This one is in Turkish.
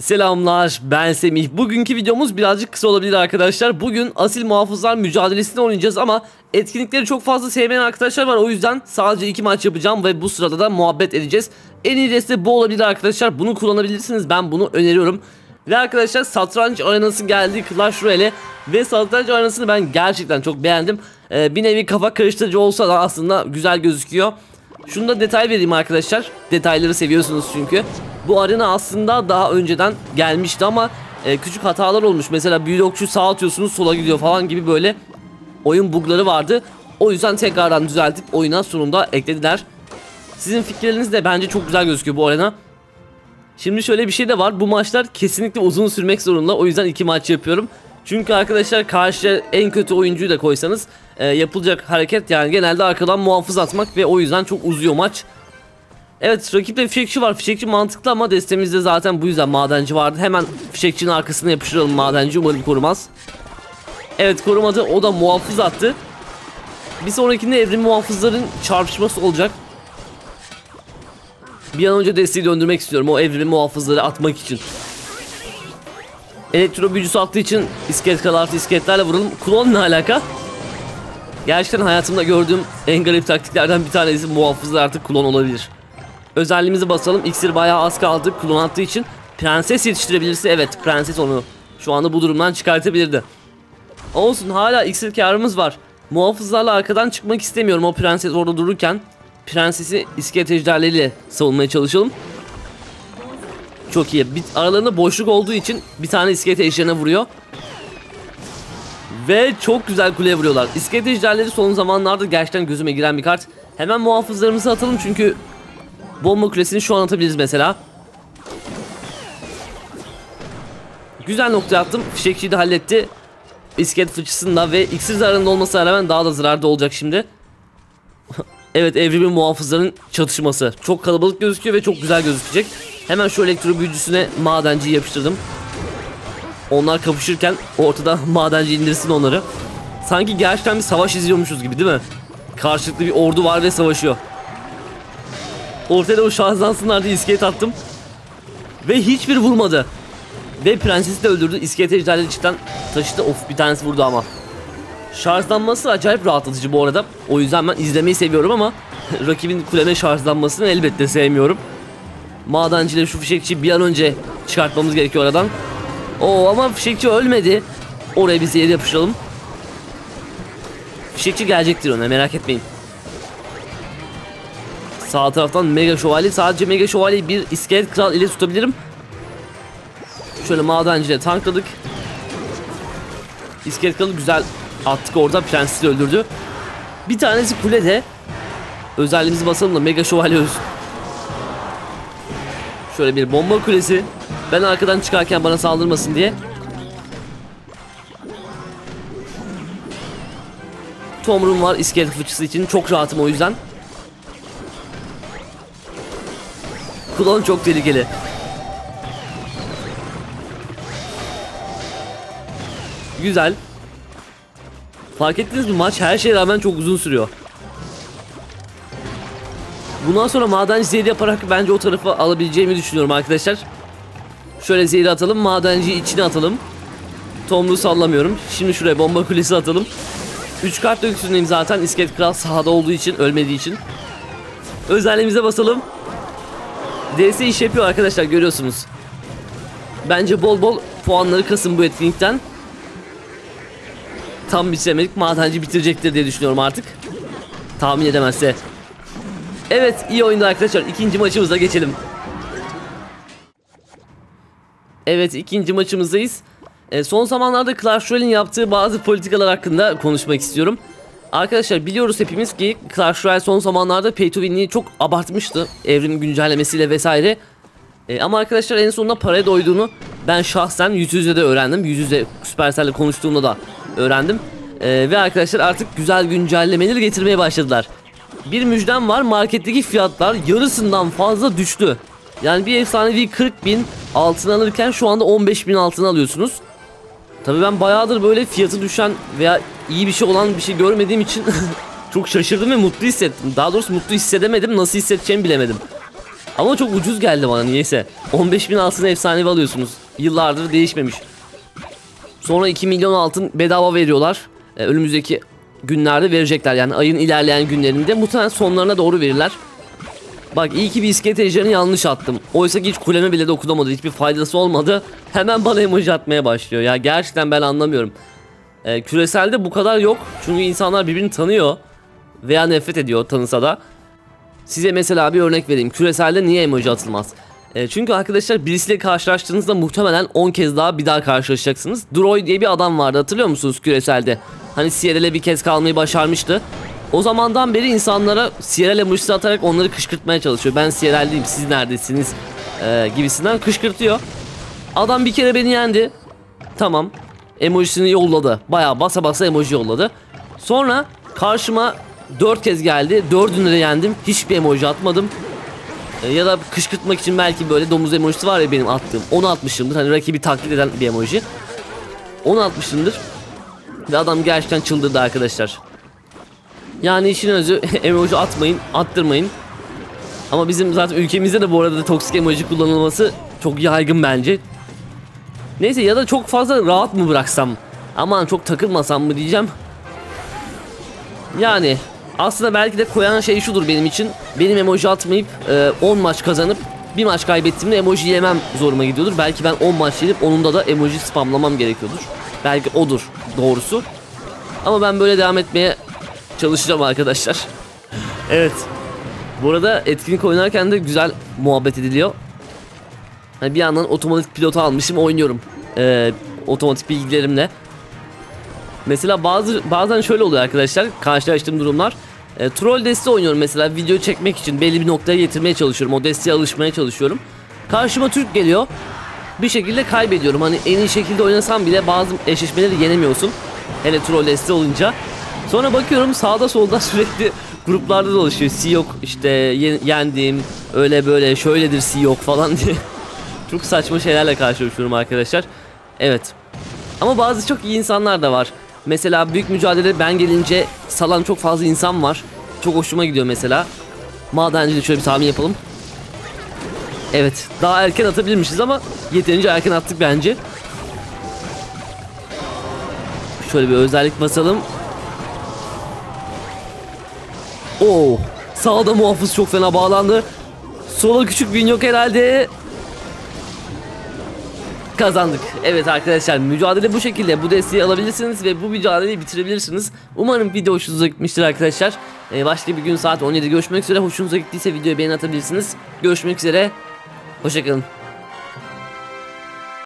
Selamlar, ben Semih. Bugünkü videomuz birazcık kısa olabilir arkadaşlar. Bugün asil muhafızlar mücadelesini oynayacağız ama etkinlikleri çok fazla sevmeyen arkadaşlar var. O yüzden sadece 2 maç yapacağım ve bu sırada da muhabbet edeceğiz. En iyi deste bu olabilir arkadaşlar. Bunu kullanabilirsiniz. Ben bunu öneriyorum. Ve arkadaşlar satranç arenası geldi Clash Royale ve satranç arenasını ben gerçekten çok beğendim. Bir nevi kafa karıştırıcı olsa da aslında güzel gözüküyor. Şunu da detay vereyim arkadaşlar. Detayları seviyorsunuz çünkü. Bu arena aslında daha önceden gelmişti ama küçük hatalar olmuş. Mesela büyülü okçu sağa atıyorsunuz sola gidiyor falan gibi böyle oyun bugları vardı. O yüzden tekrardan düzeltip oyuna sonunda eklediler. Sizin fikirleriniz de bence çok güzel gözüküyor bu arena. Şimdi şöyle bir şey de var. Bu maçlar kesinlikle uzun sürmek zorunda. O yüzden 2 maç yapıyorum. Çünkü arkadaşlar karşıya en kötü oyuncuyu da koysanız yapılacak hareket yani genelde arkadan muhafız atmak ve o yüzden çok uzuyor maç. Evet, rakipte fişekçi var. Fişekçi mantıklı ama destemizde zaten bu yüzden madenci vardı. Hemen fişekçinin arkasına yapıştıralım madenci, umarım korumaz. Evet, korumadı, o da muhafız attı. Bir sonrakinde evrim muhafızların çarpışması olacak. Bir an önce desteği döndürmek istiyorum o evrim muhafızları atmak için. Elektro büyücüsü attığı için iskelet kalartı iskeletlerle vuralım. Klon ne alaka? Gerçekten hayatımda gördüğüm en garip taktiklerden bir tanesi, muhafızlar artık klon olabilir. Özelliğimizi basalım. İksir bayağı az kaldı klon attığı için. Prenses yetiştirebilirse, evet prenses onu şu anda bu durumdan çıkartabilirdi. Olsun, hala iksir karımız var. Muhafızlarla arkadan çıkmak istemiyorum o prenses orada dururken. Prensesi iskelet ejderleriyle savunmaya çalışalım. Çok iyi. Aralarında boşluk olduğu için bir tane iskelet ejderine vuruyor. Ve çok güzel kuleye vuruyorlar. İskelet ejderleri son zamanlarda gerçekten gözüme giren bir kart. Hemen muhafızlarımızı atalım çünkü bomba kulesini şu an atabiliriz mesela. Güzel nokta attım. Fişekçiyi de halletti. İskelet fıçısında ve iksir zararında olmasına rağmen daha da zararda olacak şimdi. Evet, evrimin muhafızların çatışması. Çok kalabalık gözüküyor ve çok güzel gözükecek. Hemen şu elektro büyücüsüne madenciyi yapıştırdım. Onlar kapışırken ortada madenci indirsin onları. Sanki gerçekten bir savaş izliyormuşuz gibi değil mi? Karşılıklı bir ordu var ve savaşıyor. Ortada o şahzansınlar diye iskelet attım. Ve hiçbir vurmadı. Ve prensesi de öldürdü. İskelet ejderleri cidden taşıdı. Of, bir tanesi vurdu ama. Şarjlanması acayip rahatlatıcı bu arada. O yüzden ben izlemeyi seviyorum ama rakibin kuleme şarjlanmasını elbette sevmiyorum. Madenciyle şu fişekçiyi bir an önce çıkartmamız gerekiyor aradan. Oo, ama fişekçi ölmedi. Oraya biz yere yapışalım. Fişekçi gelecektir ona, merak etmeyin. Sağ taraftan mega şövalye. Sadece mega şövalyeyi bir iskelet kral ile tutabilirim. Şöyle madenciyle tankladık. İskelet kralı güzel attık orada. Prensesi öldürdü. Bir tanesi kulede. Özelliğimizi basalım da mega şövalye ölsün. Şöyle bir bomba kulesi. Ben arkadan çıkarken bana saldırmasın diye. Tomrum var iskelet fıçısı için. Çok rahatım o yüzden. Klon çok tehlikeli. Güzel. Fark ettiniz mi? Maç her şeye rağmen çok uzun sürüyor. Bundan sonra madenci zehri yaparak bence o tarafa alabileceğimi düşünüyorum arkadaşlar. Şöyle zehri atalım. Madenciyi içine atalım. Tomruğu sallamıyorum. Şimdi şuraya bomba kulesi atalım. 3 kart döküsündeyim zaten. İskelet kral sahada olduğu için, ölmediği için. Özelliğimize basalım. DS iş yapıyor arkadaşlar, görüyorsunuz. Bence bol bol puanları kasın bu etkinlikten. Tam bitiremedik. Madenci bitirecektir diye düşünüyorum artık. Tahmin edemezse. Evet, iyi oyunda arkadaşlar. İkinci maçımıza geçelim. Evet, ikinci maçımızdayız. Son zamanlarda Clash Royale'in yaptığı bazı politikalar hakkında konuşmak istiyorum. Arkadaşlar biliyoruz hepimiz ki Clash Royale son zamanlarda Pay to Win'i çok abartmıştı. Evrim güncellemesiyle vesaire. Ama arkadaşlar en sonunda paraya doyduğunu ben şahsen yüz yüze de öğrendim. Yüz yüze Supercell'le konuştuğumda da öğrendim. Ve arkadaşlar artık güzel güncellemeleri getirmeye başladılar. Bir müjdem var, marketteki fiyatlar yarısından fazla düştü. Yani bir efsanevi 40.000 altın alırken şu anda 15.000 altın alıyorsunuz. Tabii ben bayağıdır böyle fiyatı düşen veya iyi bir şey olan bir şey görmediğim için çok şaşırdım ve mutlu hissettim. Daha doğrusu mutlu hissedemedim, nasıl hissedeceğimi bilemedim. Ama çok ucuz geldi bana niyeyse. 15.000 altına efsanevi alıyorsunuz. Yıllardır değişmemiş. Sonra 2 milyon altın bedava veriyorlar. Önümüzdeki günlerde verecekler. Yani ayın ilerleyen günlerinde muhtemelen sonlarına doğru verirler. Bak iyi ki bir iskelet ejderini yanlış attım. Oysa ki hiç kuleme bile dokunamadı. Hiçbir faydası olmadı. Hemen bana emoji atmaya başlıyor. Ya gerçekten ben anlamıyorum. Küreselde bu kadar yok. Çünkü insanlar birbirini tanıyor. Veya nefret ediyor tanısa da. Size mesela bir örnek vereyim. Küreselde niye emoji atılmaz? Çünkü arkadaşlar birisiyle karşılaştığınızda muhtemelen 10 kez daha bir daha karşılaşacaksınız. Droid diye bir adam vardı, hatırlıyor musunuz küreselde? Hani CRL'e bir kez kalmayı başarmıştı. O zamandan beri insanlara CRL emojisi atarak onları kışkırtmaya çalışıyor. Ben CRL'liyim, siz neredesiniz gibisinden kışkırtıyor. Adam bir kere beni yendi. Tamam. Emojisini yolladı. Bayağı basa basa emoji yolladı. Sonra karşıma 4 kez geldi. 4'ünü de yendim. Hiçbir emoji atmadım. Ya da kışkırtmak için belki böyle domuz emojisi var ya benim attığım. Onu atmışımdır. Hani rakibi taklit eden bir emoji. Onu atmışımdır. Ve adam gerçekten çıldırdı arkadaşlar. Yani işin özü emoji atmayın, attırmayın. Ama bizim zaten ülkemizde de bu arada toksik emoji kullanılması çok yaygın bence. Neyse, ya da çok fazla rahat mı bıraksam? Aman çok takılmasam mı diyeceğim. Yani aslında belki de koyan şey şudur benim için. Benim emoji atmayıp 10 maç kazanıp bir maç kaybettiğimde emoji yemem zoruma gidiyordur. Belki ben 10 maç yenip onunda da emoji spamlamam gerekiyordur. Belki odur doğrusu. Ama ben böyle devam etmeye çalışacağım arkadaşlar. Evet. Bu arada etkinlik oynarken de güzel muhabbet ediliyor. Hani bir yandan otomatik pilotu almışım, oynuyorum. Otomatik bilgilerimle. Mesela bazen şöyle oluyor arkadaşlar, karşılaştığım durumlar. Troll desteği oynuyorum mesela, video çekmek için belli bir noktaya getirmeye çalışıyorum. O desteğe alışmaya çalışıyorum. Karşıma Türk geliyor. Bir şekilde kaybediyorum. Hani en iyi şekilde oynasam bile bazı eşleşmeleri yenemiyorsun. Hele troll desteği olunca. Sonra bakıyorum sağda solda sürekli gruplarda dolaşıyor. Si yok işte, yendim, öyle böyle şöyledir si yok falan diye. Çok saçma şeylerle karşılaşıyorum arkadaşlar. Evet. Ama bazı çok iyi insanlar da var. Mesela büyük mücadele ben gelince salan çok fazla insan var. Çok hoşuma gidiyor mesela. Madenciyle şöyle bir tahmin yapalım. Evet, daha erken atabilirmişiz ama yeterince erken attık bence. Şöyle bir özellik basalım. Oo, sağda muhafız çok fena bağlandı. Sola küçük bir yok herhalde. Kazandık. Evet arkadaşlar, mücadele bu şekilde. Bu desteği alabilirsiniz ve bu mücadeleyi bitirebilirsiniz. Umarım video hoşunuza gitmiştir arkadaşlar. Başka bir gün saat 17'de görüşmek üzere. Hoşunuza gittiyse videoya beğeni atabilirsiniz. Görüşmek üzere. Hoşçakalın.